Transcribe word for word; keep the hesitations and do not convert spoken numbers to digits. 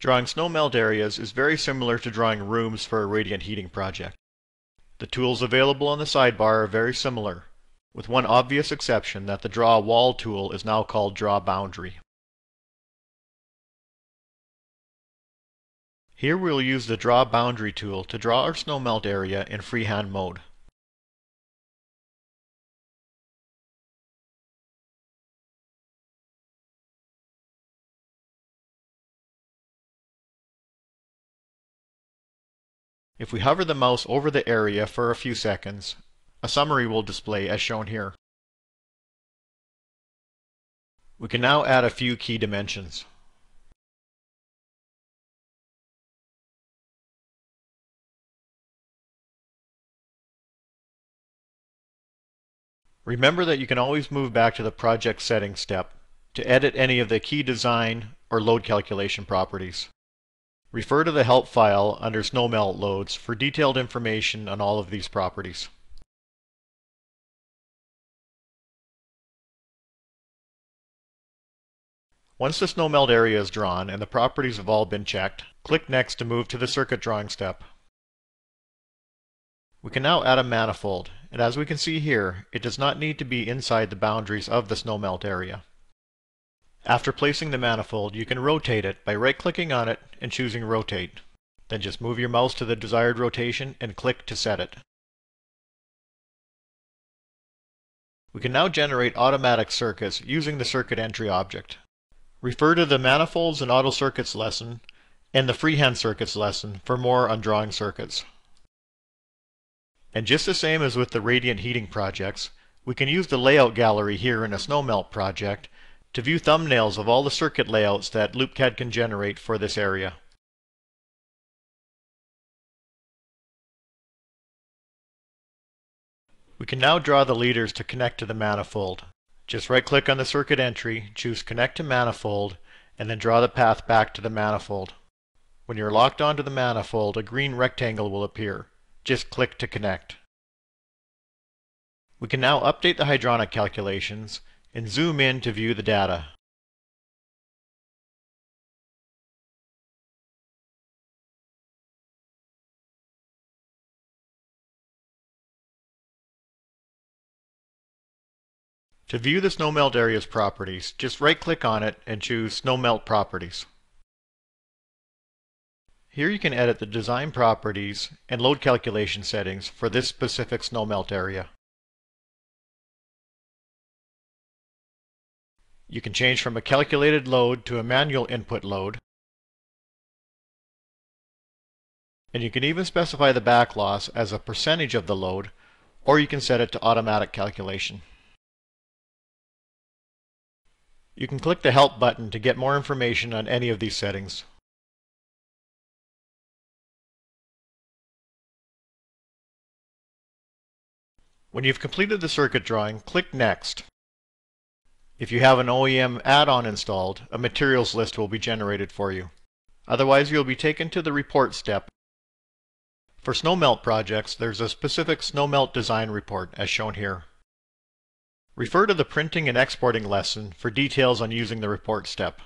Drawing snow melt areas is very similar to drawing rooms for a radiant heating project. The tools available on the sidebar are very similar, with one obvious exception that the Draw Wall tool is now called Draw Boundary. Here we'll use the Draw Boundary tool to draw our snow melt area in freehand mode. If we hover the mouse over the area for a few seconds, a summary will display as shown here. We can now add a few key dimensions. Remember that you can always move back to the project settings step to edit any of the key design or load calculation properties. Refer to the help file under Snow Melt Loads for detailed information on all of these properties. Once the snow melt area is drawn and the properties have all been checked, click Next to move to the circuit drawing step. We can now add a manifold, and as we can see here, it does not need to be inside the boundaries of the snow melt area. After placing the manifold, you can rotate it by right-clicking on it and choosing Rotate. Then just move your mouse to the desired rotation and click to set it. We can now generate automatic circuits using the circuit entry object. Refer to the Manifolds and Auto Circuits lesson and the Freehand Circuits lesson for more on drawing circuits. And just the same as with the radiant heating projects, we can use the layout gallery here in a snow melt project to view thumbnails of all the circuit layouts that LoopCAD can generate for this area. We can now draw the leaders to connect to the manifold. Just right-click on the circuit entry, choose Connect to Manifold, and then draw the path back to the manifold. When you're locked onto the manifold, a green rectangle will appear. Just click to connect. We can now update the hydronic calculations and zoom in to view the data. To view the snow melt area's properties, just right-click on it and choose Snow Melt Properties. Here you can edit the design properties and load calculation settings for this specific snow melt area. You can change from a calculated load to a manual input load. And you can even specify the back loss as a percentage of the load, or you can set it to automatic calculation. You can click the Help button to get more information on any of these settings. When you've completed the circuit drawing, click Next. If you have an O E M add-on installed, a materials list will be generated for you. Otherwise, you'll be taken to the report step. For snow melt projects, there's a specific snow melt design report as shown here. Refer to the printing and exporting lesson for details on using the report step.